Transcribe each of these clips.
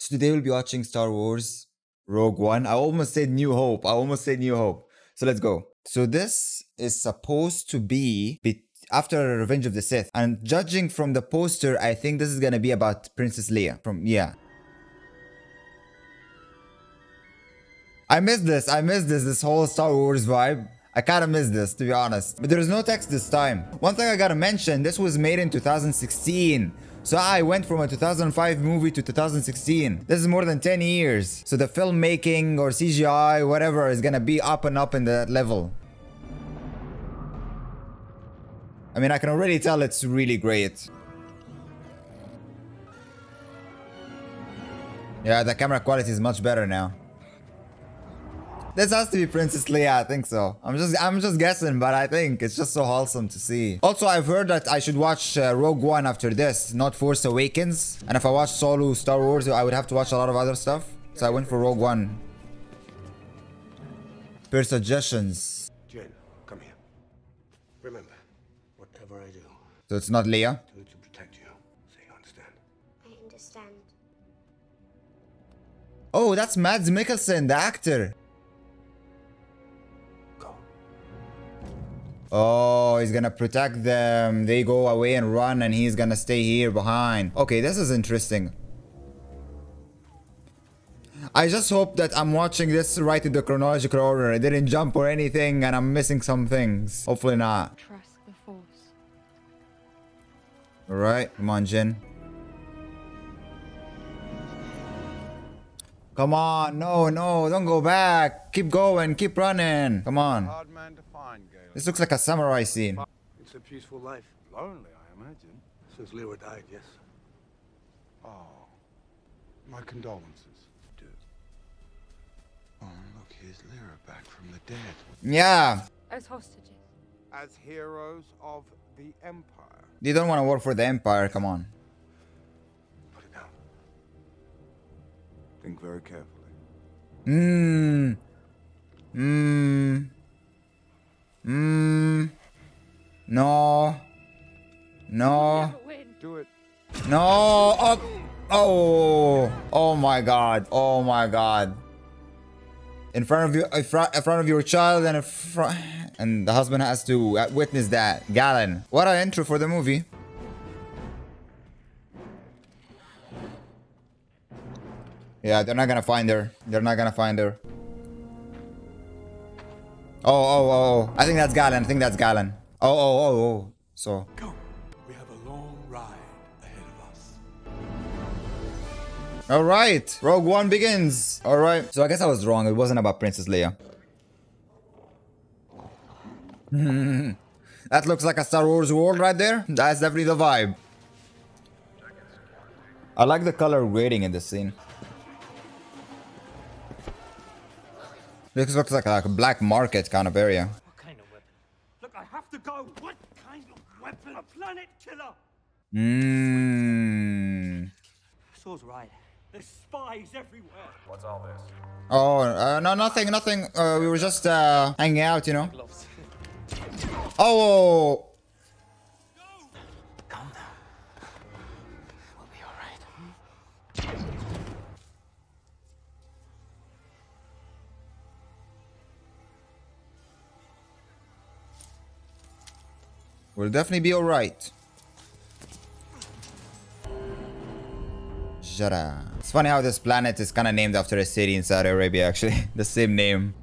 So today we'll be watching Star Wars Rogue One. I almost said New Hope. So let's go. So this is supposed to be after Revenge of the Sith. And judging from the poster, I think this is gonna be about Princess Leia. I miss this. This whole Star Wars vibe. I kind of miss this, to be honest. But there's no text this time. One thing I gotta mention, this was made in 2016. So I went from a 2005 movie to 2016. This is more than 10 years. So the filmmaking or CGI, whatever, is gonna be up and up in that level. I mean, I can already tell it's really great. Yeah, the camera quality is much better now. This has to be Princess Leia, I think so. I'm just guessing, but I think it's just so wholesome to see. Also, I've heard that I should watch Rogue One after this, not Force Awakens. And if I watch solo Star Wars, I would have to watch a lot of other stuff. So I went for Rogue One. Per suggestions. Jyn, come here. Remember, whatever I do. So it's not Leia? I do it to protect you. So you understand? I understand. Oh, that's Mads Mikkelsen, the actor. Oh, he's gonna protect them. They go away and run, and he's gonna stay here behind. Okay, this is interesting. I just hope that I'm watching this right in the chronological order. I didn't jump or anything, and I'm missing some things. Hopefully not. Trust the Force. All right, come on, Jyn. Come on, no, don't go back. Keep going, keep running. Come on. Hard man to find, Galen. This looks like a samurai scene. It's a peaceful life. Lonely, I imagine. Since Lyra died, yes. Oh, my condolences. Dude. Oh, look, here's Lyra back from the dead. Yeah. As hostages. As heroes of the Empire. They don't want to work for the Empire, come on. Think very carefully. No. Do it. No. Oh my God. Oh my God. In front of you, in front of your child, and and the husband has to witness that. Galen. What an intro for the movie. Yeah, they're not gonna find her. Oh. I think that's Galen. Oh. So. Go. We have a long ride ahead of us. All right. Rogue One begins. All right. So I guess I was wrong. It wasn't about Princess Leia. That looks like a Star Wars world right there. That's definitely the vibe. I like the color grading in this scene. This looks like a black market kind of area. What kind of weapon? Look, I have to go. What kind of weapon? A planet killer. Saw's right. There's spies everywhere. What's all this? Oh, no, nothing. We were just hanging out, you know. Oh. Calm down. We'll be all right. We'll definitely be alright. Jedha. It's funny how this planet is kind of named after a city in Saudi Arabia, actually. The same name.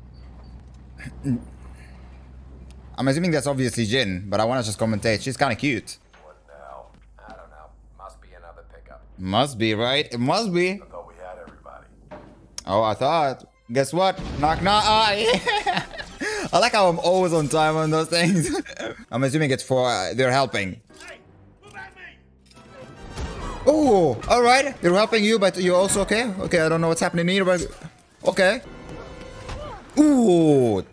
I'm assuming that's obviously Jyn, but I want to just commentate. She's kind of cute. What now? I don't know. Must be another pickup. Must be, right? It must be. I thought we had everybody. Oh, I thought. Guess what? Knock, knock. Ah, yeah. I like how I'm always on time on those things. I'm assuming it's for they're helping. Hey, move at me. Oh, all right. They're helping you, but you're also okay. Okay, I don't know what's happening here, but okay. Ooh,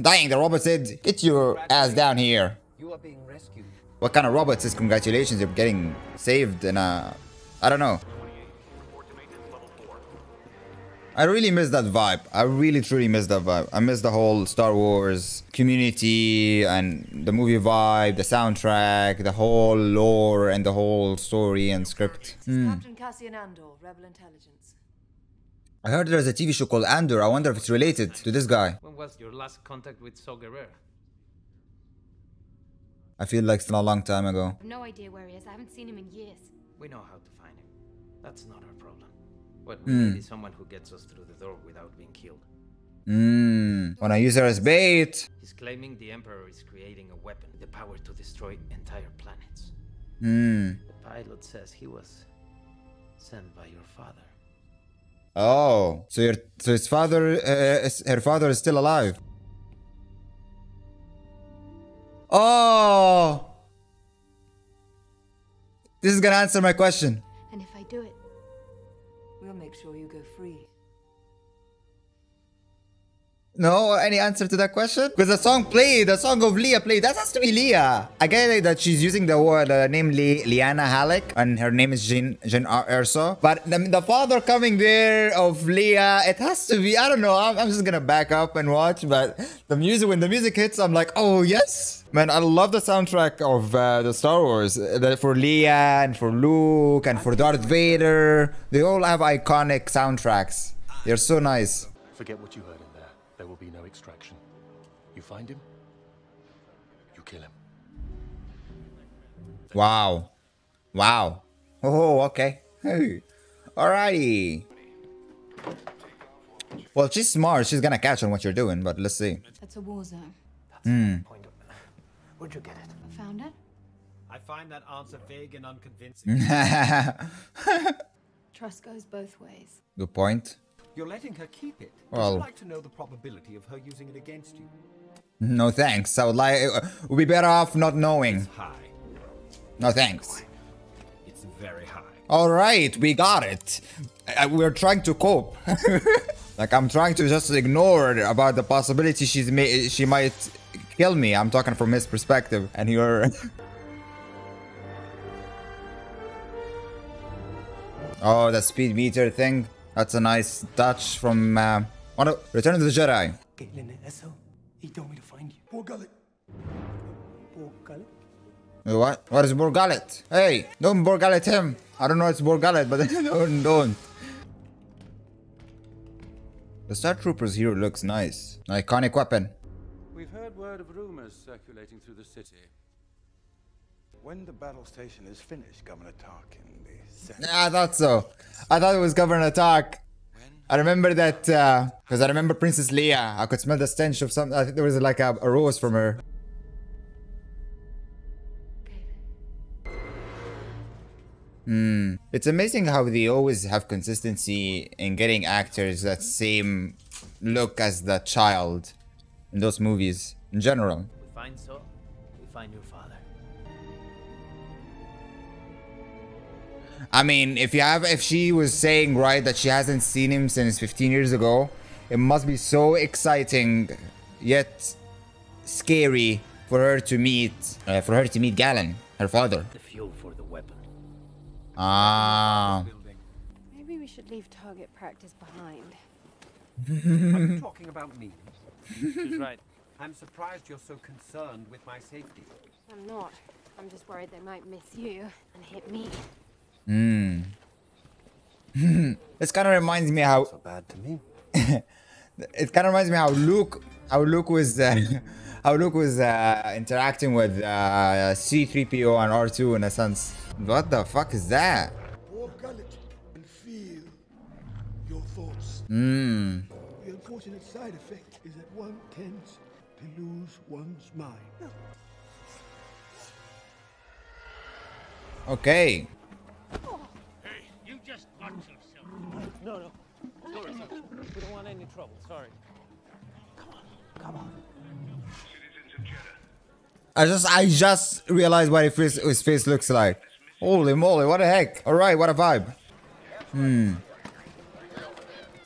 dying. The robot said, "Get your ass down here." You are being rescued. What kind of robot says, "Congratulations, you're getting saved"? And I don't know. I really miss that vibe. I really truly miss that vibe. I miss the whole Star Wars community and the movie vibe, the soundtrack, the whole lore and the whole story and script. Captain Cassian Andor, Rebel Intelligence. I heard there's a TV show called Andor. I wonder if it's related to this guy. When was your last contact with Saw Gerrera? I feel like it's not a long time ago. I've no idea where he is. I haven't seen him in years. We know how to find him. That's not our problem. What we need is someone who gets us through the door without being killed. Wanna use her as bait? He's claiming the Emperor is creating a weapon, the power to destroy entire planets. The pilot says he was sent by your father. Oh, so his father, her father is still alive. Oh, this is gonna answer my question. And if I do it, we'll make sure you go free. No, any answer to that question? Because the song played, the song of Leia played. That has to be Leia. I get it that she's using the word name Liana Hallik, and her name is Jyn Erso. But the father coming there of Leia, it has to be. I don't know. I'm just gonna back up and watch. But the music, when the music hits, I'm like, oh yes, man. I love the soundtrack of the Star Wars for Leia and for Luke and for Darth Vader. They all have iconic soundtracks. They're so nice. Forget what you heard. There will be no extraction. You find him, you kill him. Wow. Wow. Oh, okay. Hey. Alrighty. Well, she's smart. She's gonna catch on what you're doing, but let's see. That's a war zone. That's the point of... Where'd you get it? I found it. I find that answer vague and unconvincing. Trust goes both ways. Good point. You're letting her keep it. Well, I'd like to know the probability of her using it against you. No thanks. I would like. We'd be better off not knowing. It's high. No thanks. It's very high. All right, we got it. We're trying to cope. Like I'm trying to just ignore about the possibility she might kill me. I'm talking from his perspective, and you're. Oh, the speed meter thing. That's a nice touch from Return to the Jedi. Galen Erso, he told me to find you. Borgullet. Borgullet? What? What is Borgullet? Hey, don't Borgullet him. I don't know it's Borgullet, but don't. The Star Troopers here looks nice. An iconic weapon. We've heard word of rumors circulating through the city. When the battle station is finished, Governor Tarkin. I thought so. I thought it was Governor Tarkin. I remember that because I remember Princess Leia. I could smell the stench of something. I think there was like a rose from her. It's amazing how they always have consistency in getting actors that same look as the child in those movies in general. We find so. We find your father. I mean, if she was saying right that she hasn't seen him since 15 years ago, it must be so exciting, yet scary for her to meet Galen, her father. The fuel for the weapon. Ah. Maybe we should leave target practice behind. Are you talking about me? She's right. I'm surprised you're so concerned with my safety. I'm not. I'm just worried they might miss you and hit me. This kind of reminds me how so bad to me. It kind of reminds me how Luke was interacting with C-3PO and R2 in a sense. What the fuck is that? And feel your thoughts. The unfortunate side effect is that one tends to lose one's mind. Okay. Hey, you just got yourself. No. Sorry, we don't want any trouble. Sorry. Come on. Citizens of Jedha. I just realized what his face looks like. Holy moly! What the heck? All right, what a vibe.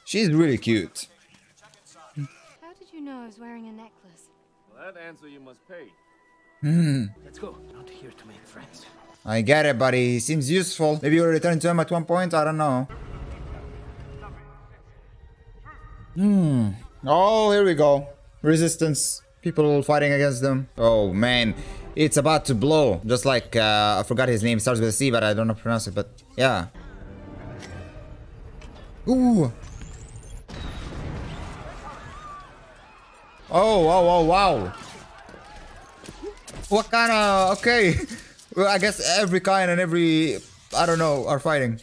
She's really cute. How did you know I was wearing a necklace? Well, that answer you must pay. Let's go. Not here to make friends. I get it, buddy. He seems useful. Maybe you'll return to him at one point. I don't know. Oh, here we go. Resistance. People fighting against them. Oh, man. It's about to blow. Just like, I forgot his name. Starts with a C, but I don't know how to pronounce it. But, yeah. Ooh. Oh, wow, wow, wow. What kind of... Okay. Well, I guess every kind and every... I don't know, are fighting.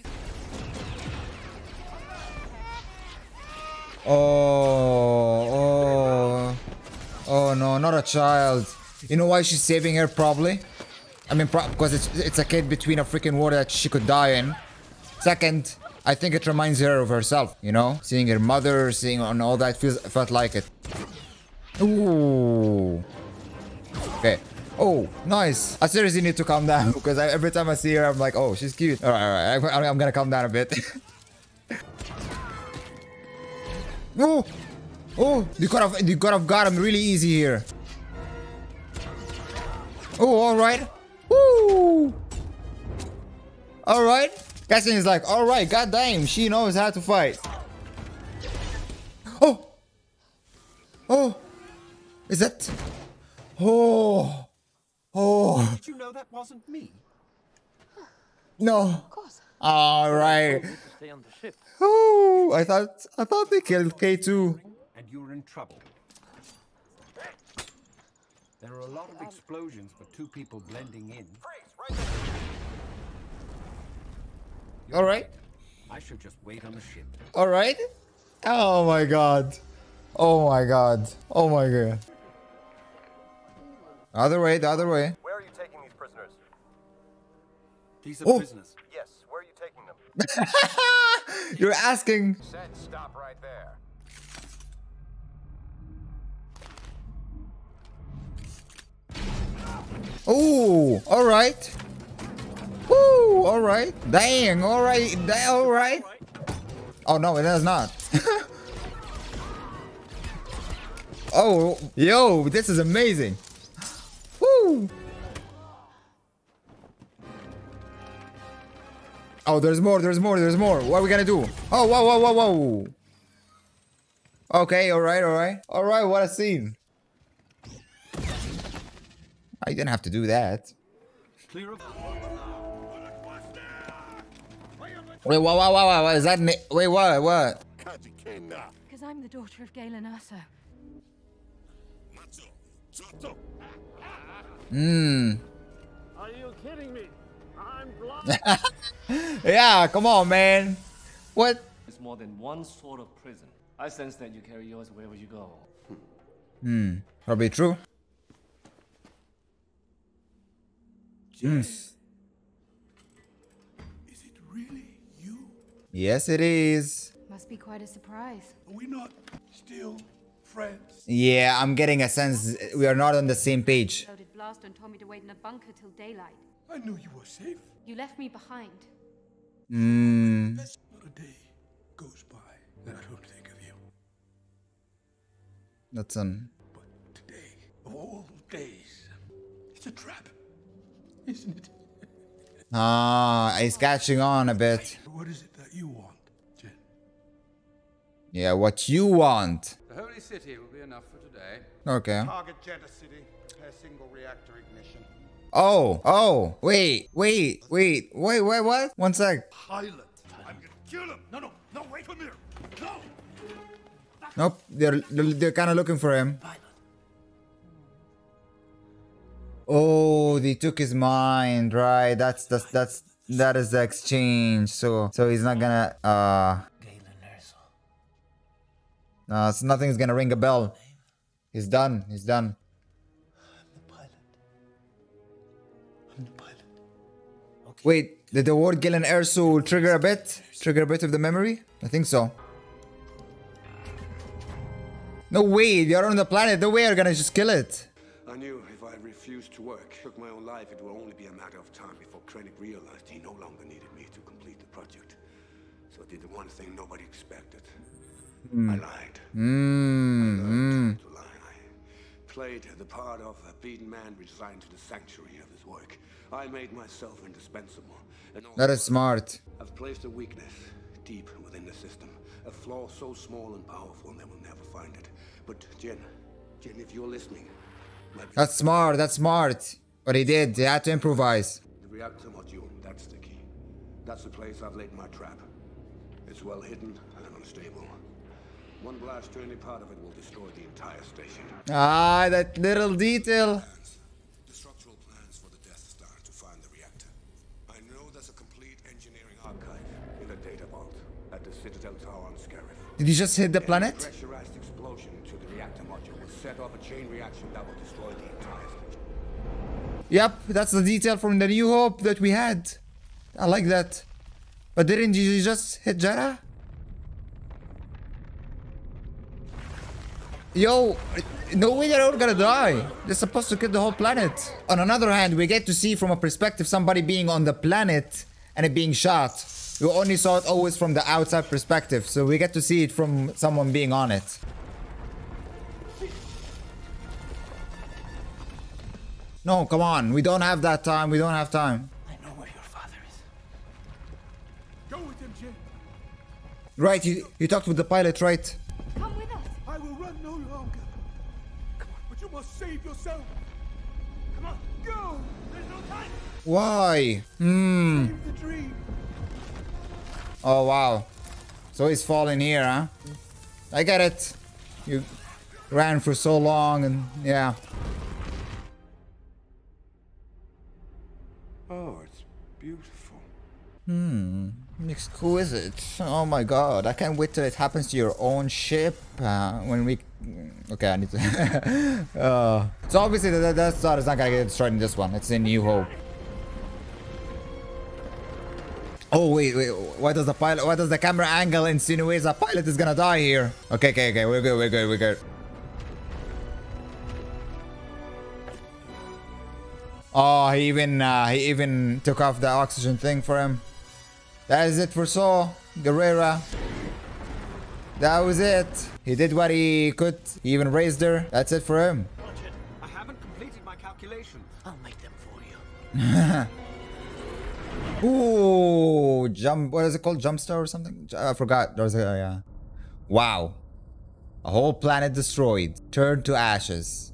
Oh... Oh no, not a child. You know why she's saving her, probably? I mean, because it's a kid between a freaking war that she could die in. Second, I think it reminds her of herself, you know? Seeing her mother, seeing and all that, felt like it. Ooh. Okay. Oh, nice. I seriously need to calm down because every time I see her, I'm like, oh, she's cute. All right, I'm gonna calm down a bit. Oh! Oh, you could have got him really easy here. Oh, all right. Woo! All right. Cassian is like, all right, goddamn, she knows how to fight. Oh! Oh! Is that... Oh! Oh! Did you know that wasn't me? No. Of course. All right. Oh, I thought they killed K2. And you're in trouble. There are a lot of explosions for two people blending in. All right. I should just wait on the ship. All right. Oh my god. Oh my god. Oh my god. Other way, the other way. Where are you taking these prisoners? These are prisoners. Yes, where are you taking them? You're asking. Said stop right there. Oh, all right. Woo, all right. Dang, all right. All right. Oh no, it does not. Oh, yo, this is amazing. Oh, there's more, there's more, there's more. What are we gonna do? Oh, whoa, whoa, whoa, whoa. Okay, alright, alright. Alright, what a scene. I didn't have to do that. Clear up. Wait, wow, wow, wow, wow. Is that... Wait, what, what? Because I'm the daughter of Galen Erso. Are you kidding me? I'm blind. Yeah, come on, man. What? There's more than one sort of prison. I sense that you carry yours wherever you go. Probably true. Yes. Is it really you? Yes, it is. Must be quite a surprise. Are we not still friends? Yeah, I'm getting a sense we are not on the same page. Blast and told me to wait in a bunker till daylight. I knew you were safe. You left me behind. Not a day goes by that I don't think of you. But today, of all days, it's a trap, isn't it? Ah, he's catching on a bit. What is it that you want, Jyn? Yeah, what you want. The holy city will be enough for today. Okay. Target Jedha city. Prepare single reactor ignition. Oh, oh, wait, what? One sec. Pilot. I'm gonna kill him. No, no, no, wait, come here. No. Nope, they're kind of looking for him. Pilot. Oh, they took his mind, right? That is the exchange. So he's not gonna so nothing's gonna ring a bell. He's done. He's done. I'm the pilot. Okay. Wait, did the word Galen Erso trigger a bit? Trigger a bit of the memory? I think so. No way, they are on the planet. No way they're gonna just kill it. I knew if I refused to work, took my own life, it would only be a matter of time before Krennic realized he no longer needed me to complete the project. So I did the one thing nobody expected. I lied. I learned to lie. I played the part of a beaten man resigned to the sanctuary of his work. I made myself indispensable. That is smart. I've placed a weakness deep within the system, A flaw so small and powerful, and they will never find it. But Jyn, if you're listening... That's smart, that's smart. But he did, they had to improvise. The reactor module, that's the key. That's the place I've laid my trap. It's well hidden and unstable. One blast to any part of it will destroy the entire station. Ah, that little detail. The structural plans for the Death Star to find the reactor. I know there's a complete engineering archive in a data vault at the Citadel Tower on Scarif. Did you just hit the planet? Any pressurized explosion to the reactor module will set off a chain reaction that will destroy the entire station. Yep, that's the detail from the New Hope that we had. I like that. But didn't you just hit Jedha? Yo, no way they're all gonna die. They're supposed to kill the whole planet. On another hand, we get to see from a perspective somebody being on the planet and it being shot. We only saw it always from the outside perspective, so we get to see it from someone being on it. No, come on, we don't have that time, we don't have time. Right, you talked with the pilot, right? Come with us. I will run no longer. Come on, but you must save yourself. Come on, go. There's no time. Why? Hmm. Save the dream. Oh wow. So he's falling here, huh? I get it. You ran for so long, and yeah. Oh, it's beautiful. Hmm. Exquisite. Oh my god, I can't wait till it happens to your own ship. When we... Okay, I need to... so obviously the Death Star is not gonna get destroyed in this one. It's in New Hope. Oh wait, why does the camera angle insinuate the pilot is gonna die here? Okay, we're good. Oh, he even took off the oxygen thing for him. That is it for Saw Gerrera. That was it. He did what he could. He even raised her. That's it for him. Roger, I haven't completed my calculation. I'll make them for you. Ooh, jump. What is it called? Jumpstar or something? I forgot. There was a yeah. Wow, a whole planet destroyed, turned to ashes,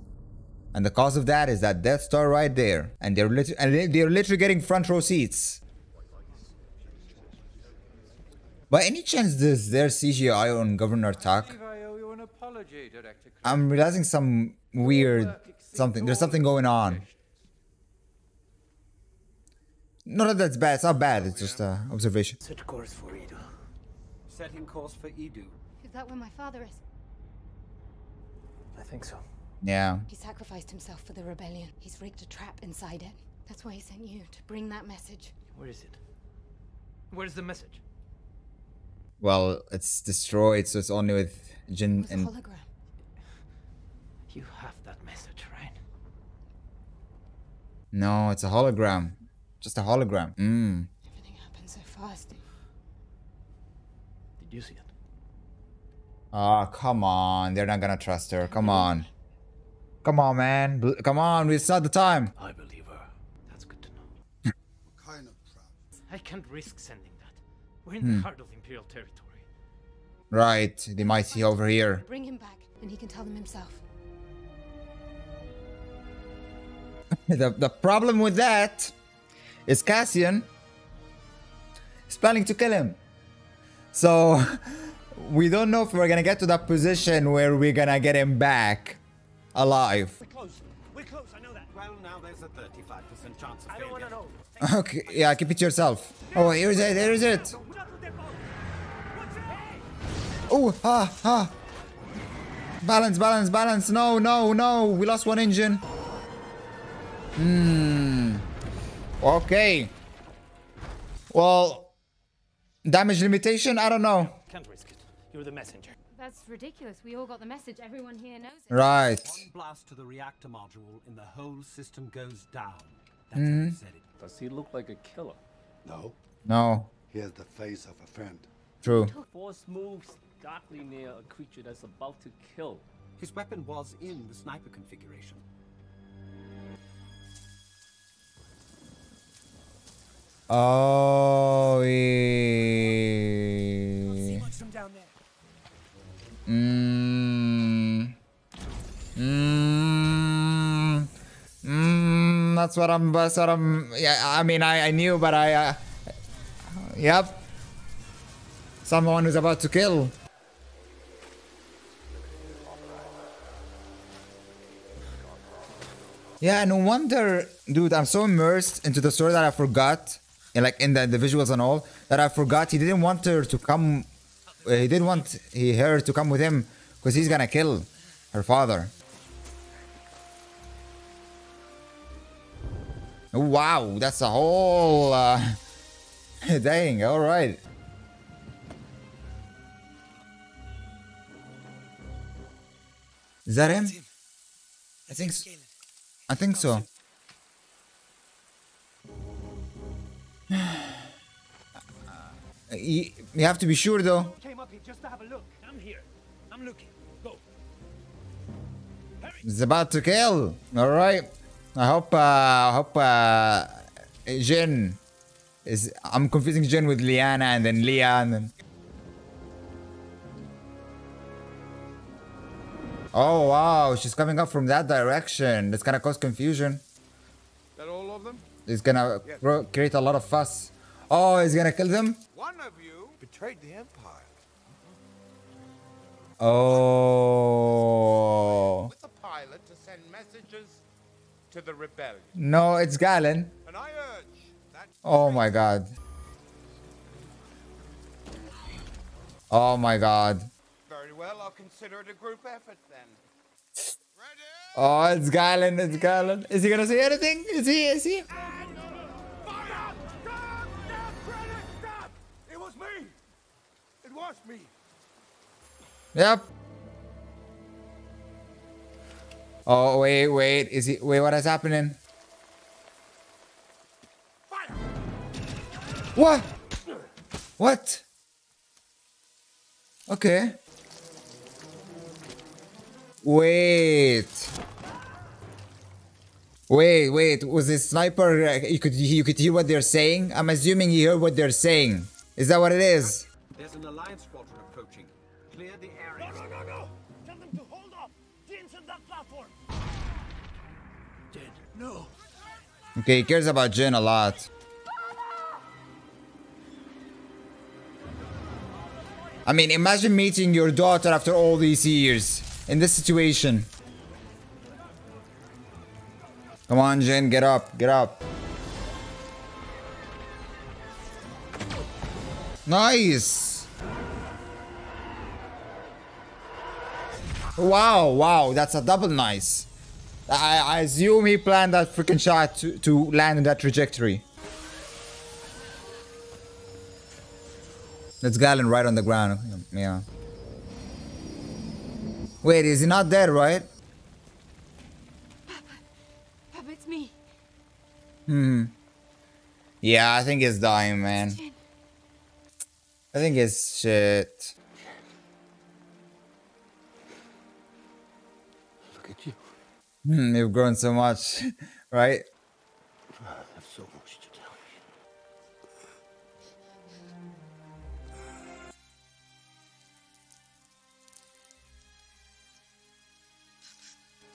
and the cause of that is that Death Star right there. And they're literally getting front row seats. By any chance, is there CGI on Governor Tarkin? I'm realizing some weird something. There's something going on. Not that that's bad. It's not bad. It's just an observation. Set course for Eadu. Setting course for Eadu. Is that where my father is? I think so. Yeah. He sacrificed himself for the rebellion. He's rigged a trap inside it. That's why he sent you to bring that message. Where is it? Where's the message? Well, it's destroyed, so it's only with Jyn and... hologram. You have that message, right? No, it's a hologram. Just a hologram. Mm. Everything happened so fast. Did you see it? Ah, oh, come on. They're not gonna trust her. Come on. Come on, man. Come on, we saw the time. I believe her. That's good to know. What kind of proud? I can't risk sending that. We're in the heart of Imperial territory. Right, they might see over here. Bring him back, and he can tell them himself. The problem with that is Cassian is planning to kill him. So we don't know if we're gonna get to that position where we're gonna get him back alive. We're close. We're close. I know that. Well, now there's a 35% chance of failure. I don't want to know. Okay, yeah, keep it to yourself. Oh, here's it. Here's it. Oh, Balance. No. We lost one engine. Hmm. Okay. Well, damage limitation? I don't know. Can't risk it. You're the messenger. That's ridiculous. We all got the message. Everyone here knows it. Right. One blast to the reactor module and the whole system goes down. That's how he said it. Does he look like a killer? No. He has the face of a friend. True. Force moves darkly near a creature that's about to kill. His weapon was in the sniper configuration. Oh, yeah. down there? That's what I'm. Yeah, I mean, I knew, but I. Yep. Someone is about to kill. Yeah, no wonder, dude. I'm so immersed into the story that I forgot, and like in the visuals and all, that I forgot he didn't want her to come. He didn't want her to come with him, because he's gonna kill her father. Wow, that's a whole dang. All right. Is that him? I think so. You have to be sure, though. It's about to kill. All right. I hope Jyn is... I'm confusing Jyn with Liana and then Leia and then... Oh wow, she's coming up from that direction. That's gonna cause confusion. That all of them? It's gonna create a lot of fuss. Oh, he's gonna kill them? One of you betrayed the Empire. Oh. With the pilot to send messages to the rebellion. No, it's Galen. And I urge that. Oh my god. Oh my god. Very well, I'll consider it a group effort then. Ready? Oh, it's Galen, it's Galen. Is he gonna say anything? Is he? Fire! Stop! Stop! Credit! Stop! It was me! It was me! Yep. Oh, wait, what is happening? Fire! What? What? Okay. Wait, was this sniper, you could hear what they're saying? I'm assuming he heard what they're saying. Is that what it is? There's an alliance squadron approaching. Clear the area. No. Tell them to hold off. Jyn's on that platform. Dead. No. Okay, he cares about Jyn a lot. I mean, imagine meeting your daughter after all these years. In this situation. Come on, Jyn, get up. Nice. Wow, that's a double nice. I assume he planned that freaking shot to land in that trajectory. That's Galen right on the ground. Yeah. Wait, is he not dead, right? Papa, it's me. Yeah, I think he's dying, man. I think it's shit. Look at you. You've grown so much, right? I have so much to tell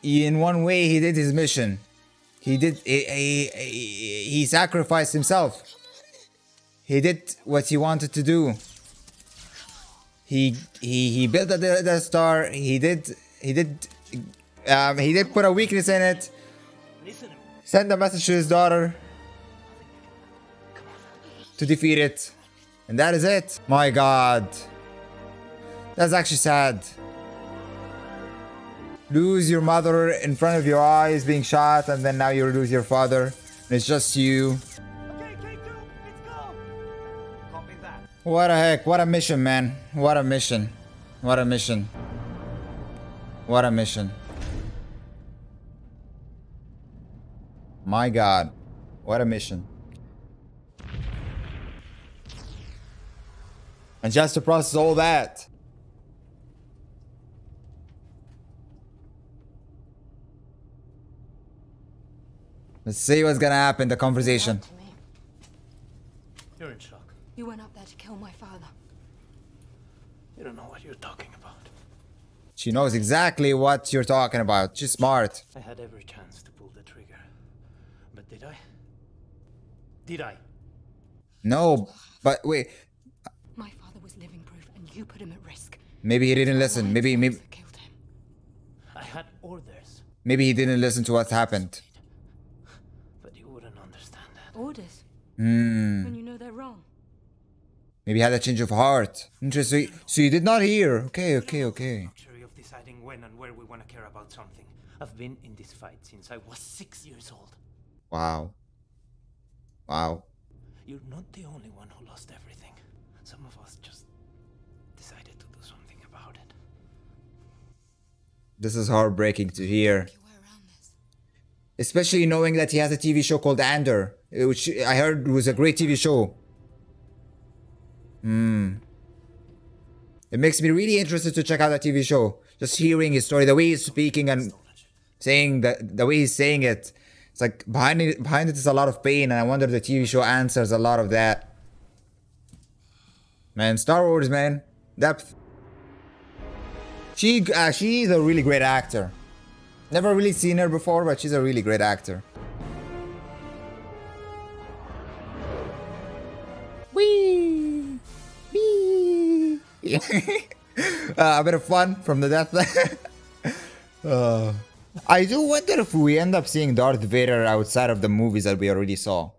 you. In one way, he did his mission. He sacrificed himself. He did what he wanted to do. He built the Death Star. He did put a weakness in it. Send a message to his daughter to defeat it, and that is it. My God, that's actually sad. Lose your mother in front of your eyes, being shot, and then now you lose your father, and it's just you. Okay, K2, let's go. Copy that. What a heck, what a mission, man. What a mission. My God, what a mission. And just to process all that. Let's see what's gonna happen, the conversation. You're in shock. You went up there to kill my father. You don't know what you're talking about. She knows exactly what you're talking about. She's smart. I had every chance to pull the trigger. But did I? Did I? No, but wait. My father was living proof and you put him at risk. Maybe he didn't listen. Maybe killed him. I had orders. Maybe he didn't listen to what happened. But you wouldn't understand that. Orders? When you know they're wrong. Maybe had a change of heart. Interesting. So you did not hear. Okay. Of deciding when and where we want to care about something. I've been in this fight since I was 6 years old. Wow. You're not the only one who lost everything. Some of us just decided to do something about it. This is heartbreaking to hear. Especially knowing that he has a TV show called Andor, which I heard was a great TV show. It makes me really interested to check out that TV show. Just hearing his story, the way he's speaking and saying that, the way he's saying it. It's like behind it is a lot of pain, and I wonder if the TV show answers a lot of that. Man, Star Wars, man, depth. She's a really great actor. Never really seen her before, but she's a really great actor. A bit of fun from the death. I do wonder if we end up seeing Darth Vader outside of the movies that we already saw.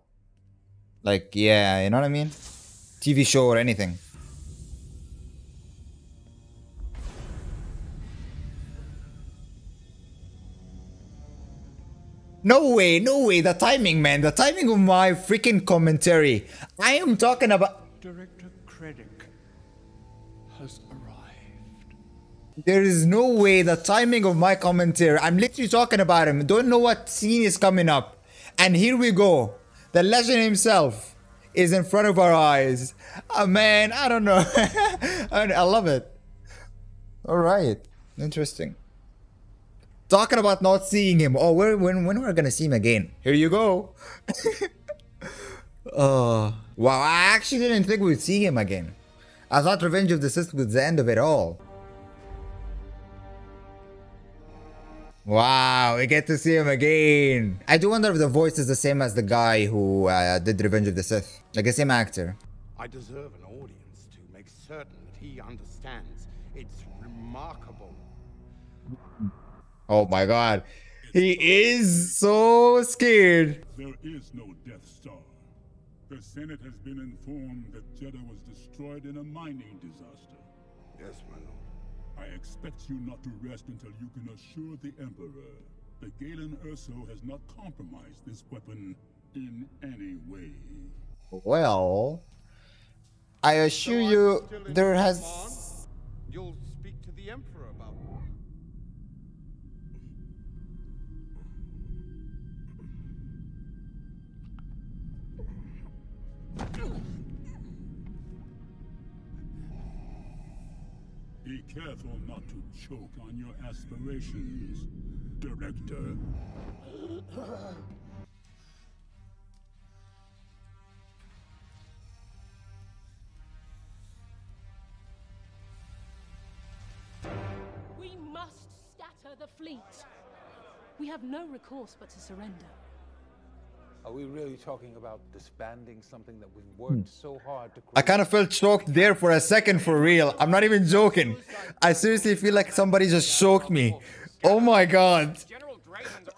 Like, yeah, you know what I mean? TV show or anything. No way, the timing, man. The timing of my freaking commentary. I am talking about... Director Krennic has arrived. There is no way the timing of my commentary. I'm literally talking about him. Don't know what scene is coming up. And here we go. The legend himself is in front of our eyes. Oh, man, I don't know. I love it. All right. Interesting. Talking about not seeing him. Oh, when we're going to see him again. Here you go. Wow, I actually didn't think we'd see him again. I thought Revenge of the Sith was the end of it all. Wow, we get to see him again. I do wonder if the voice is the same as the guy who did Revenge of the Sith. Like the same actor. I deserve an audience to make certain that he understands. It's remarkable. Oh my god. He is so scared. There is no Death Star. The Senate has been informed that Jedha was destroyed in a mining disaster. Yes, my lord. I expect you not to rest until you can assure the Emperor that Galen Erso has not compromised this weapon in any way. Well, I assure you there has... Command? You'll speak to the Emperor about war. Be careful not to choke on your aspirations, Director. We must scatter the fleet. We have no recourse but to surrender. Are we really talking about disbanding something that we've worked so hard to create? I kind of felt choked there for a second, for real. I'm not even joking. I seriously feel like somebody just choked me. Oh my god.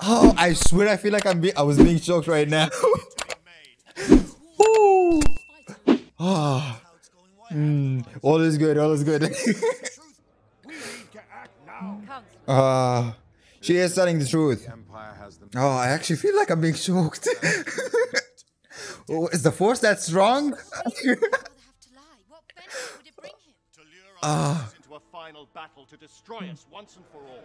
Oh, I swear I feel like I was being choked right now. Ooh. Oh. All is good. She is telling the truth. Oh, I actually feel like I'm being choked. Oh, is the force that strong? Into a final battle to destroy us once and for all.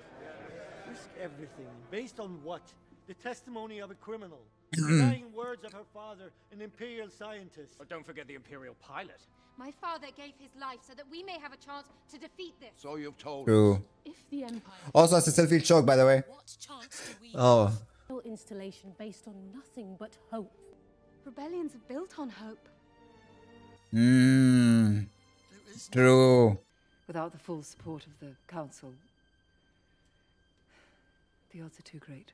Risk everything based on what? The testimony of a criminal. Dying words of her father, an imperial scientist. But don't forget the imperial pilot. My father gave his life so that we may have a chance to defeat this. So you've told us. If the Empire... Also, I still feel shocked, by the way. What chance do we have? Oh. Installation based on nothing but hope. Rebellions are built on hope. True. without the full support of the Council. The odds are too great.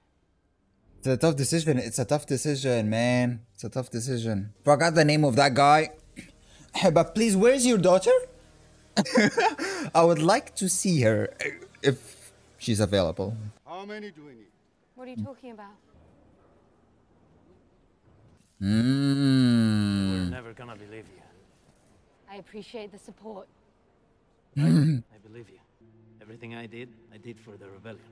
It's a tough decision. It's a tough decision, man. It's a tough decision. Forgot the name of that guy. But please, where's your daughter? I would like to see her if she's available. How many do we need? What are you talking about? We're never gonna believe you. I appreciate the support. I believe you. Everything I did for the rebellion.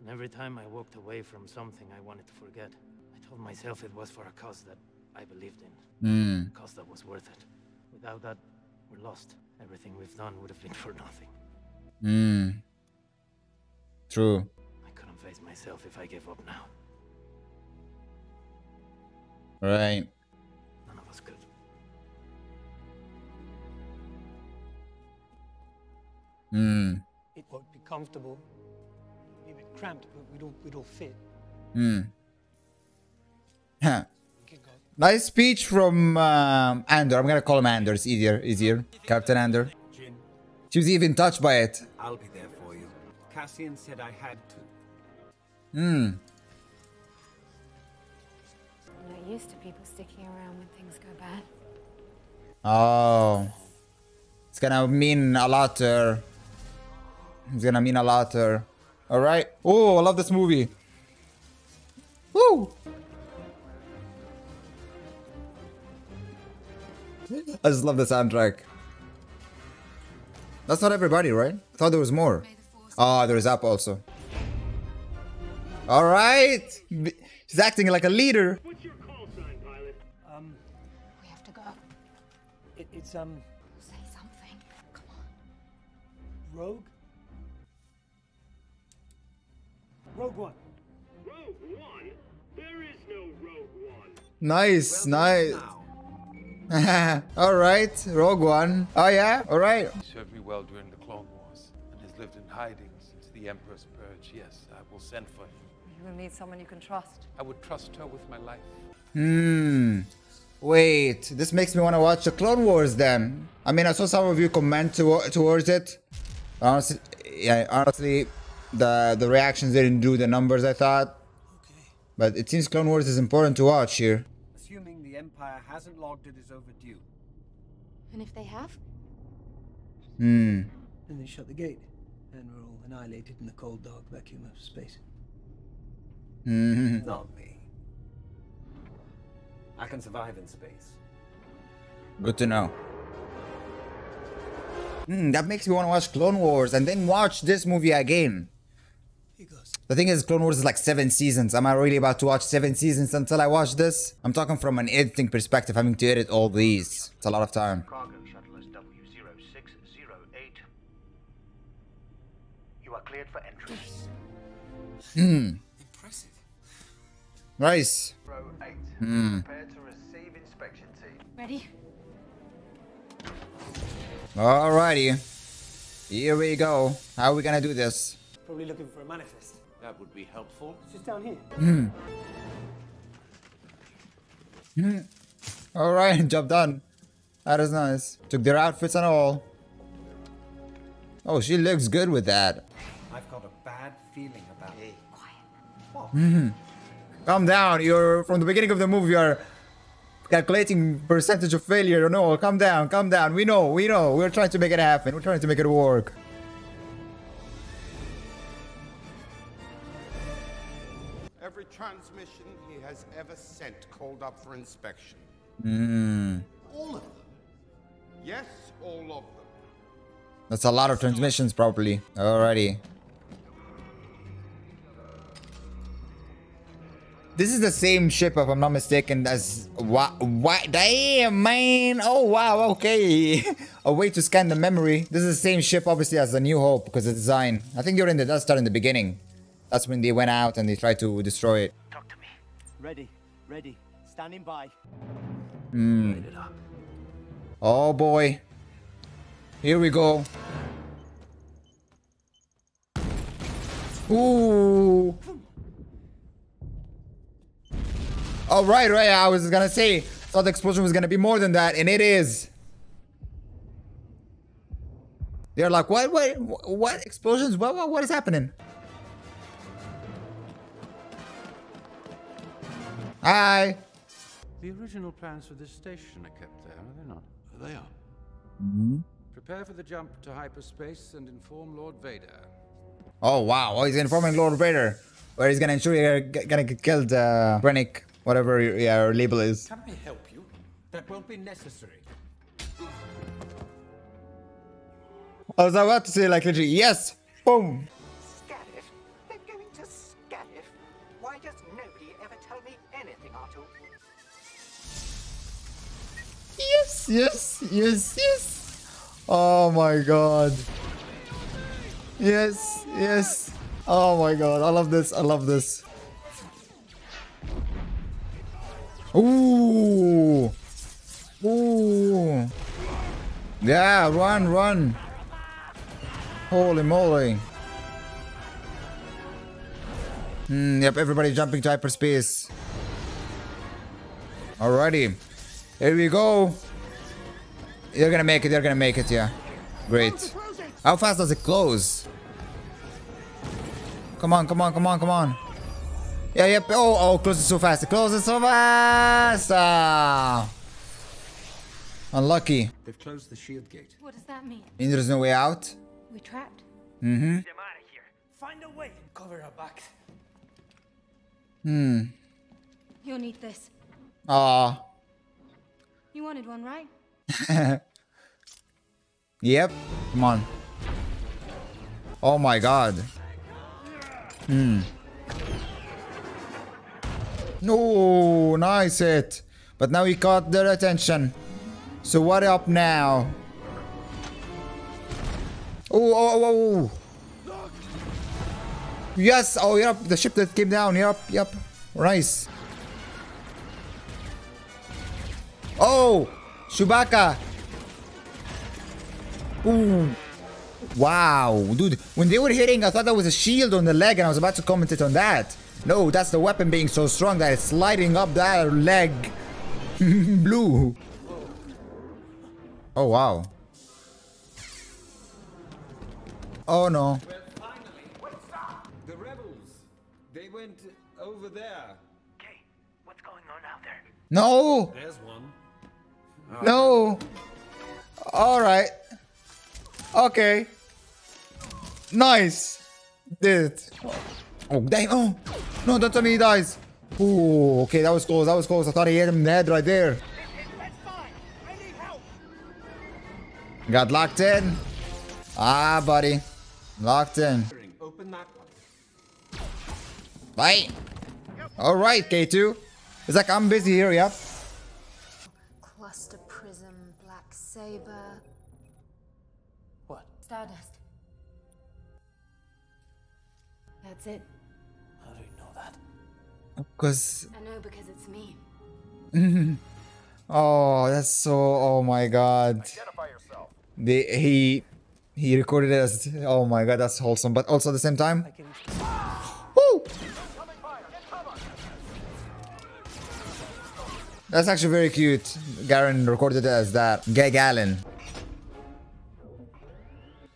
And every time I walked away from something I wanted to forget, I told myself it was for a cause that I believed in. A cause that was worth it. Without that, we're lost. Everything we've done would have been for nothing. True. I couldn't face myself if I gave up now. Right. None of us could. It won't be comfortable. Be a bit cramped, but we'd all fit. Huh. Nice speech from Andor. I'm gonna call him Andor. It's easier. Captain Andor. Jyn. She was even touched by it. I'll be there for you. Cassian said I had to. I'm not used to people sticking around when things go bad. Oh. It's gonna mean a lot to her. It's gonna mean a lot to her. Alright. Oh, I love this movie. Woo! I just love the soundtrack. That's not everybody, right? I thought there was more. Oh, there is App also. Alright! She's acting like a leader. What's your call sign, pilot? We have to go. It's say something. Come on. Rogue? Rogue One. Rogue One? There is no Rogue One. Nice, nice. Alright, Rogue One. Oh yeah? Alright. He served me well during the Clone Wars and has lived in hiding since the Emperor's purge. Yes, I will send for him. You will need someone you can trust. I would trust her with my life. Wait, this makes me want to watch the Clone Wars then. I mean, I saw some of you comment towards it. Honestly, yeah, the reactions didn't do the numbers I thought. Okay. But it seems Clone Wars is important to watch here. Assuming the Empire hasn't logged it is overdue. And if they have? Then they shut the gate. And we're all annihilated in the cold, dark vacuum of space. Not me. I can survive in space. Good to know. That makes me want to watch Clone Wars and then watch this movie again. The thing is, Clone Wars is like 7 seasons. Am I really about to watch 7 seasons until I watch this? I'm talking from an editing perspective, having to edit all these. It's a lot of time. Cargo shuttle is W0608. You are cleared for entry. Nice. Row 8. Prepare to receive inspection team. Ready? Alrighty. Here we go. How are we gonna do this? Probably looking for a manifest. That would be helpful. It's just down here. Alright, job done. That is nice. Took their outfits and all. Oh, she looks good with that. I've got a bad feeling about it. Quiet. Calm down, you're from the beginning of the movie, you're calculating percentage of failure. No, calm down, we know, we're trying to make it happen, we're trying to make it work. Every transmission he has ever sent called up for inspection. All of them. Yes, all of them. That's a lot of transmissions, probably. Alrighty. This is the same ship, if I'm not mistaken, as... Damn, man! Oh, wow, okay. A way to scan the memory. This is the same ship, obviously, as the New Hope, because the design. I think you're in the Death Star in the beginning. That's when they went out and they tried to destroy it. Talk to me. Ready. Standing by. Oh, boy. Here we go. Ooh! Oh, right, I was gonna say, thought the explosion was gonna be more than that, and it is. They're like, what explosions? What is happening? Hi. The original plans for this station are kept there, are they not? They are. Mm-hmm. Prepare for the jump to hyperspace and inform Lord Vader. Oh wow! Oh, he's informing Lord Vader, where he's gonna ensure you're gonna get killed, Krennic, whatever your label is. Can I help you? That won't be necessary. I was about to say, like, literally, yes! Boom! Scarif? They're going to Scarif? Why does nobody ever tell me anything, Artu? Yes, yes, yes, yes! Oh my god. Yes, yes. Oh my god, I love this, I love this. Ooh! Ooh! Yeah, run, run! Holy moly! Yep, everybody jumping to hyperspace. Alrighty, here we go. They're gonna make it. They're gonna make it. Yeah, great. How fast does it close? Come on, come on, come on, come on. Yeah, yep. Oh, oh, closes so fast. It closes so fast. Ah. Unlucky. They've closed the shield gate. What does that mean? And there's no way out. We trapped? Mm-hmm. Get them out of here. Find a way. Cover our backs. Hmm. You'll need this. Aw. You wanted one, right? Yep. Come on. Oh my god. Hmm. No, nice hit. But now he caught their attention. So what up now? Oh, oh, oh, oh. Yes, oh, yep, the ship that came down, yep, yep. Nice. Oh, Chewbacca. Ooh. Wow, dude, when they were hitting, I thought that was a shield on the leg and I was about to comment it on that. No, that's the weapon being so strong that it's lighting up that leg. Blue. Oh, wow. Oh no. Well, finally, what's up? The rebels. They went over there. Okay, what's going on out there? No. There's one. Oh. No. All right. Okay. Nice. Did it. Oh, dang. Oh. No, don't tell me he dies. Ooh, okay, that was close. That was close. I thought he hit him in the head right there. That's fine. I need help. Got locked in. Ah, buddy. Locked in. Bye. Alright, K2. It's like I'm busy here, yep. Cluster prism, black saber. What? Stardust. That's it. How do you know that? Because I know because it's me. Oh, that's so, oh my god. Identify yourself. He recorded it as, oh my god, that's wholesome, but also at the same time. Woo! That's actually very cute. Garen recorded it as that. Galen.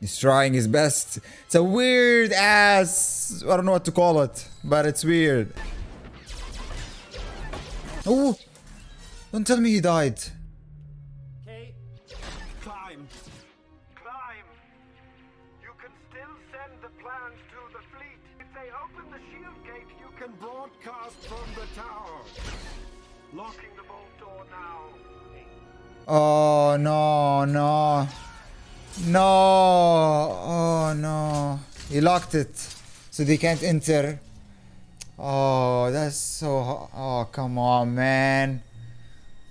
He's trying his best. It's a weird ass, I don't know what to call it, but it's weird. Oh! Don't tell me he died. Oh no, no, no, oh no, he locked it so they can't enter. Oh, that's so, oh come on man,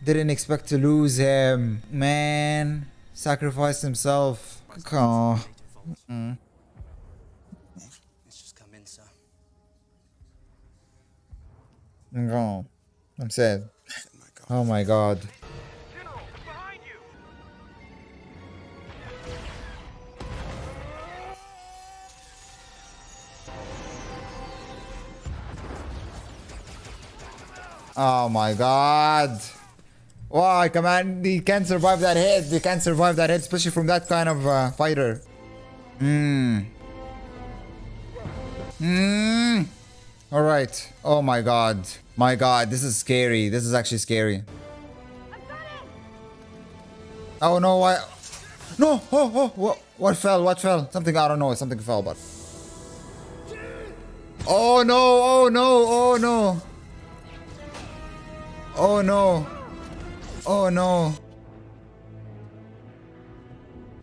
didn't expect to lose him, man, sacrificed himself. Oh. Mm-hmm. Let's just come in, sir. No, I'm sad. Oh my god. Oh my god. Wow, come on. They can't survive that hit. They can't survive that hit, especially from that kind of fighter. All right. Oh my god. My god, this is scary. This is actually scary. I got it. Oh no, I... No! Oh, oh! What fell? What fell? Something, I don't know. Something fell, but... Oh no! Oh no! Oh no! Oh no! Oh no!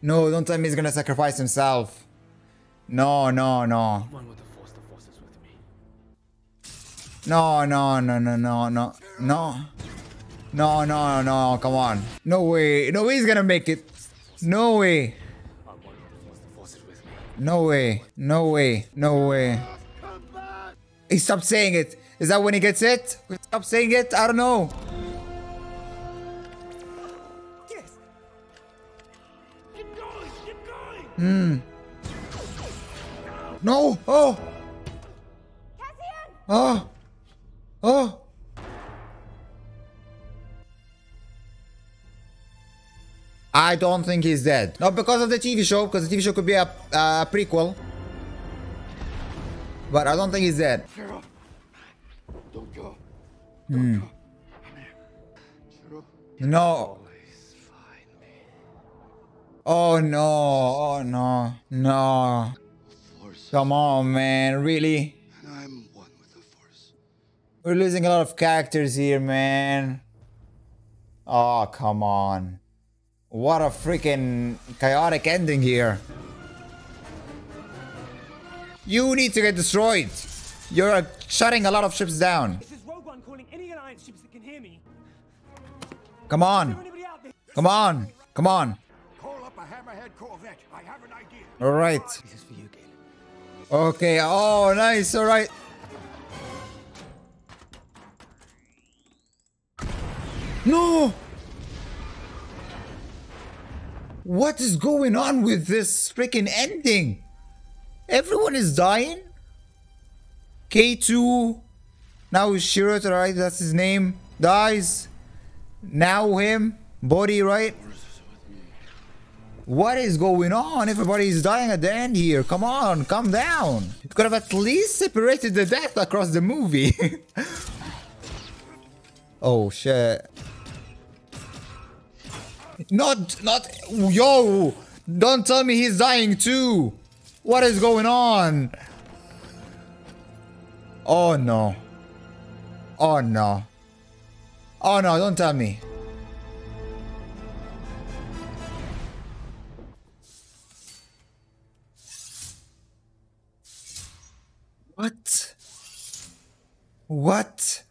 No, don't tell me he's gonna sacrifice himself. No, no, no. No, no, no, no, no, no, no. No, no, no, come on. No way. No way he's gonna make it. No way. No way. No way. No way. He stopped saying it. Is that when he gets it? Stop saying it? I don't know. No! Oh! Cassian! Oh! Oh! I don't think he's dead. Not because of the TV show, because the TV show could be a prequel. But I don't think he's dead. Don't go. Don't go. No. Oh no, oh no, no. Come on, man, really? And I'm one with the Force. We're losing a lot of characters here, man. Oh, come on. What a freaking chaotic ending here. You need to get destroyed. You're shutting a lot of ships down. This is Rogue One calling any Alliance ships that can hear me. Come on. Come on. Come on. Call up a Hammerhead Corvette. I have an idea. All right. This is for you, Galen. Okay, oh nice, alright. No! What is going on with this freaking ending? Everyone is dying? K2, now Chirrut, right? That's his name. Dies. Now him. Bodhi, right? What is going on? Everybody's dying at the end here. Come on, calm down. You could have at least separated the death across the movie. Oh shit. Not, yo, don't tell me he's dying too. What is going on? Oh no. Oh no. Oh no, don't tell me. What? What?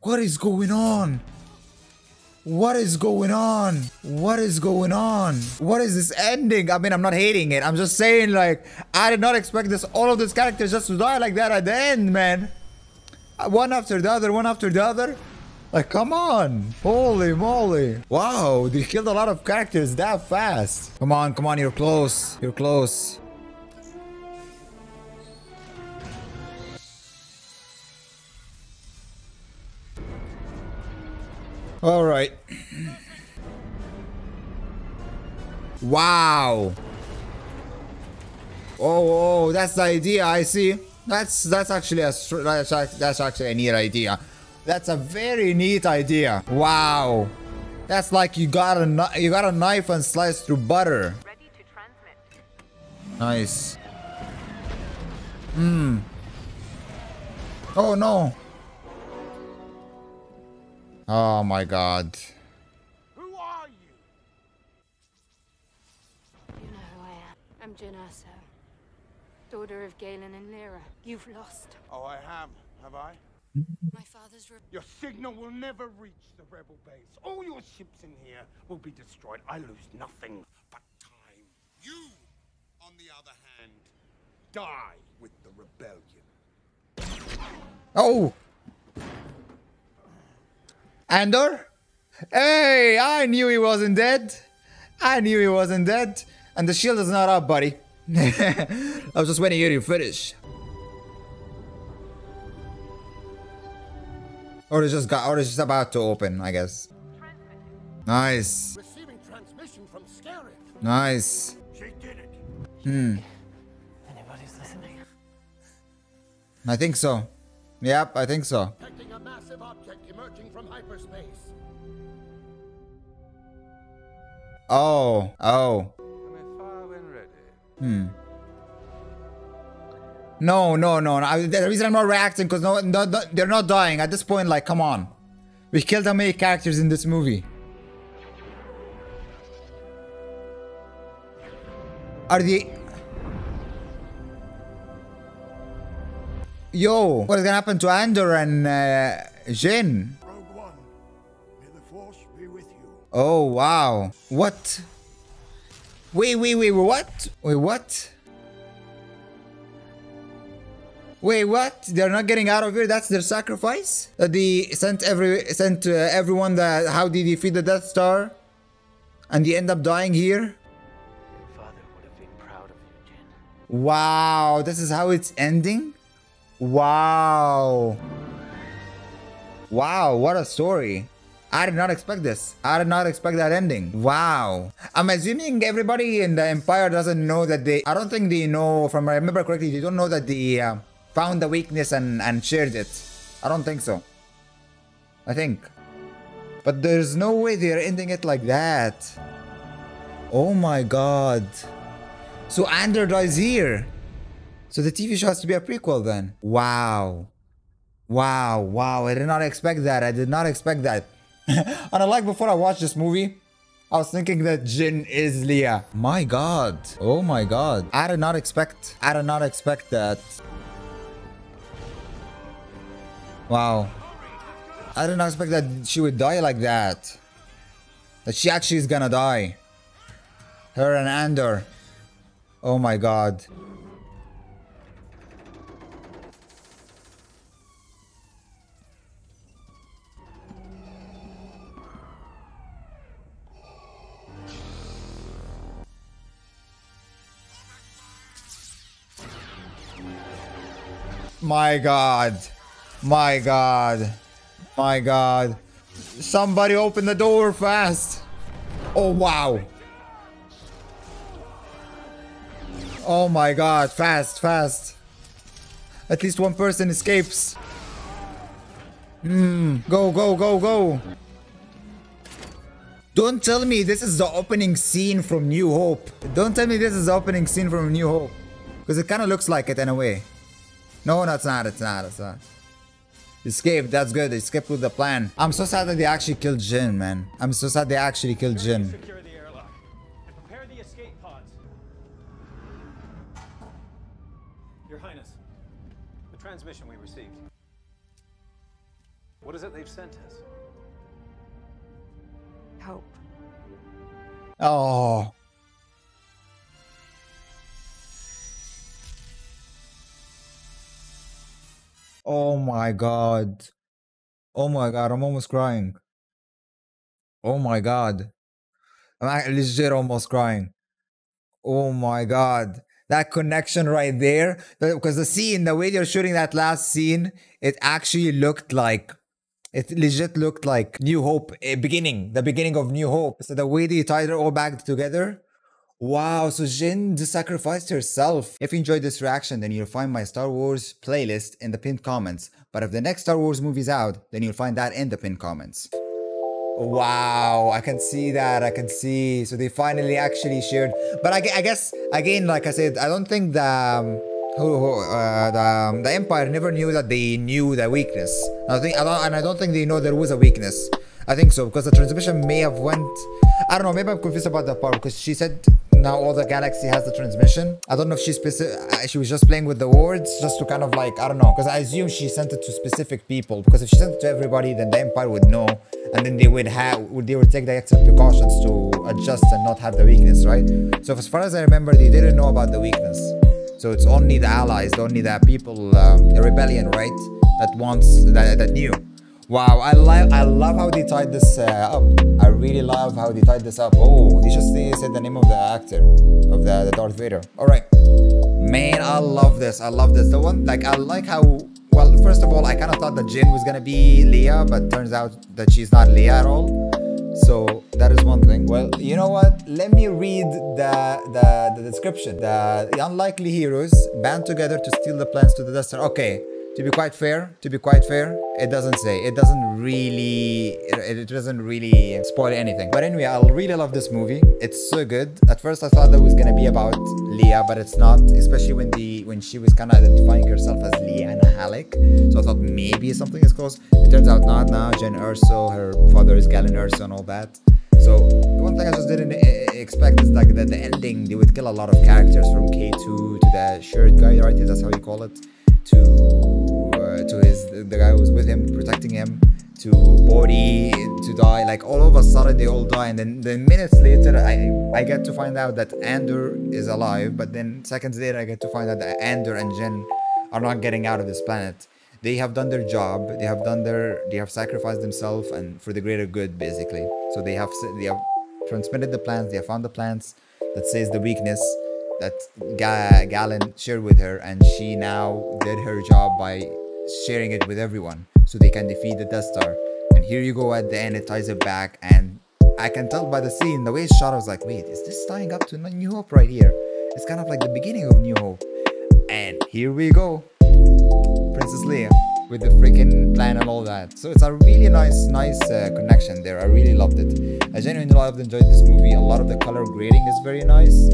What is going on? What is going on? What is going on? What is this ending? I mean, I'm not hating it. I'm just saying, like, I did not expect this. All of these characters just to die like that at the end, man. One after the other, one after the other. Like, come on. Holy moly. Wow, they killed a lot of characters that fast. Come on, you're close. You're close. All right. Wow. Oh, that's the idea. I see. That's actually a neat idea. That's a very neat idea. Wow. That's like you got a knife and slice through butter. Ready to transmit. Nice. Oh no. Oh my god. Who are you? You know who I am. I'm Jyn Erso, daughter of Galen and Lyra. You've lost. Oh, I have. Have I? My father's... Your signal will never reach the rebel base. All your ships in here will be destroyed. I lose nothing but time. You, on the other hand, die with the rebellion. Oh! Andor? Hey, I knew he wasn't dead. I knew he wasn't dead. And the shield is not up, buddy. I was just waiting here to finish. Or it's just about to open, I guess. Nice. Receiving transmission from Scarif. Nice. She did it. Hmm. Anybody's listening? I think so. Yep, I think so. Detecting a massive object emerging from hyperspace. Oh, oh. Hmm. No. The reason I'm not reacting because no, they're not dying at this point. Like, come on, we killed how many characters in this movie? Are they? Yo, what's gonna happen to Andor and Jyn? Rogue One, may the Force be with you. Oh wow! What? Wait, what? Wait, what? They're not getting out of here? That's their sacrifice? That they sent everyone that how they defeat the Death Star, and they end up dying here. Father would have been proud of you, Jyn. Wow, this is how it's ending? Wow. Wow, what a story. I did not expect this. I did not expect that ending. Wow. I'm assuming everybody in the Empire doesn't know that they... I don't think they know, from I remember correctly, they don't know that they found the weakness and shared it. I don't think so. I think. But there's no way they're ending it like that. Oh my god. So Andor dies here. So the TV show has to be a prequel then. Wow. Wow. I did not expect that. And unlike before I watched this movie, I was thinking that Jyn is Leia. My god. Oh my god. I did not expect that. Wow. I did not expect that she would die like that. That she actually is gonna die. Her and Andor. Oh my god. My god. Somebody open the door fast. Oh, wow. Oh my god. Fast. At least one person escapes. Go. Don't tell me this is the opening scene from New Hope. Because it kind of looks like it in a way. No, it's not. Escape, that's good. Escape with the plan. I'm so sad that they actually killed Jyn, man. Secure the airlock and prepare the escape pods. Your Highness, the transmission we received. What is it they've sent us? Hope. Oh. Oh my god, I'm almost crying. Oh my god, I'm legit almost crying. Oh my god, that connection right there, because the scene, the way they're shooting that last scene, it actually looked like, it legit looked like New Hope, the beginning of New Hope. So the way they tied it all back together. Wow, so Jyn just sacrificed herself. If you enjoyed this reaction, then you'll find my Star Wars playlist in the pinned comments. But if the next Star Wars movie's out, then you'll find that in the pinned comments. Wow, I can see that. So they finally actually shared. But I guess, again, like I said, I don't think the Empire never knew that they knew their weakness. I don't think they know there was a weakness. I think so, because the transmission may have went... I don't know, maybe I'm confused about that part, because she said now all the galaxy has the transmission. I don't know if she was just playing with the words, just to kind of like, I don't know. Because I assume she sent it to specific people, because if she sent it to everybody, then the Empire would know. And then they would take the extra precautions to adjust and not have the weakness, right? So as far as I remember, they didn't know about the weakness. So it's only the allies, only the people, the rebellion, right? That knew. Wow, I love how they tied this up. I really love how they tied this up. Oh, they said the name of the actor of the Darth Vader. All right, man, I love this. The one, like, I like how, well, first of all, I kind of thought that Jyn was gonna be Leia, but turns out that she's not Leia at all. So that is one thing. Well, you know what? Let me read the description. The unlikely heroes band together to steal the plans to the Duster. Okay. To be quite fair, it doesn't really spoil anything. But anyway, I really love this movie. It's so good. At first I thought that it was gonna be about Leia, but it's not, especially when she was kind of identifying herself as Liana Hallik. So I thought maybe something is close. It turns out not. Now Jyn Erso, her father is Galen Erso and all that. So one thing I just didn't expect is like that the ending, they would kill a lot of characters, from K2 to the shirt guy, right? That's how you call it. To the guy who was with him, protecting him, to Bodhi, to die. Like all of a sudden they all die, and then minutes later I get to find out that Andor is alive, but then seconds later I get to find out that Andor and Jyn are not getting out of this planet. They have done their job, they have sacrificed themselves and for the greater good, basically. So they have transmitted the plans, they have found the plans that says the weakness that Galen shared with her, and she now did her job by sharing it with everyone so they can defeat the Death Star. And here you go, at the end it ties it back, and I can tell by the scene, the way it's shot, I was like, wait, is this tying up to New Hope right here? It's kind of like the beginning of New Hope. And here we go, Princess Leia with the freaking plan and all that. So it's a really nice connection there. I really loved it. I genuinely enjoyed this movie. A lot of the color grading is very nice.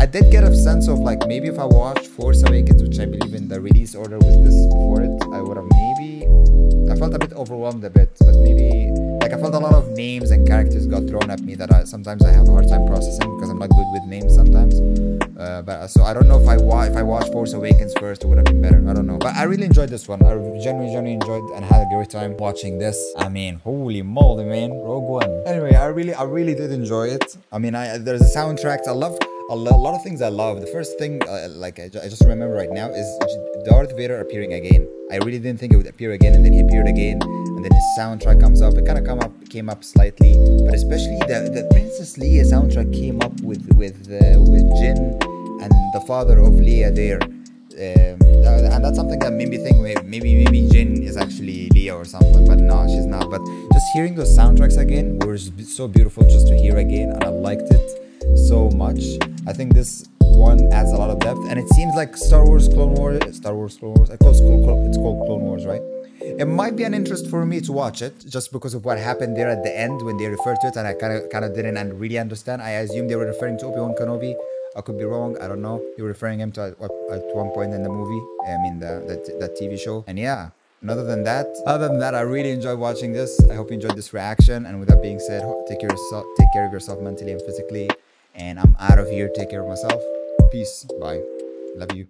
I did get a sense of like, maybe if I watched Force Awakens, which I believe in the release order was this before it, I would have maybe, I felt a bit overwhelmed a bit, but maybe like I felt a lot of names and characters got thrown at me that sometimes I have a hard time processing because I'm not good with names sometimes. But so I don't know if I watched Force Awakens first, it would have been better. I don't know, but I really enjoyed this one. I genuinely enjoyed and had a great time watching this. I mean, holy moly, man, Rogue One. Anyway, I really did enjoy it. I mean, there's a soundtrack I love. A lot of things I love. The first thing, I just remember right now, is Darth Vader appearing again. I really didn't think it would appear again, and then he appeared again, and then his soundtrack comes up. It kind of came up slightly, but especially the Princess Leia soundtrack came up with Jyn and the father of Leia there, and that's something that made me think maybe Jyn is actually Leia or something, but no, she's not. But just hearing those soundtracks again were so beautiful just to hear again, and I liked it so much. I think this one adds a lot of depth, and it seems like Star Wars Clone Wars, it's called Clone Wars, right? It might be an interest for me to watch it just because of what happened there at the end when they referred to it, and I kind of didn't really understand. I assume they were referring to Obi-Wan Kenobi. I could be wrong, I don't know. They were referring him to at one point in the movie, I mean that TV show. And yeah, and other than that, I really enjoyed watching this. I hope you enjoyed this reaction, and with that being said, take care of yourself mentally and physically. And I'm out of here. Take care of myself. Peace. Bye. Love you.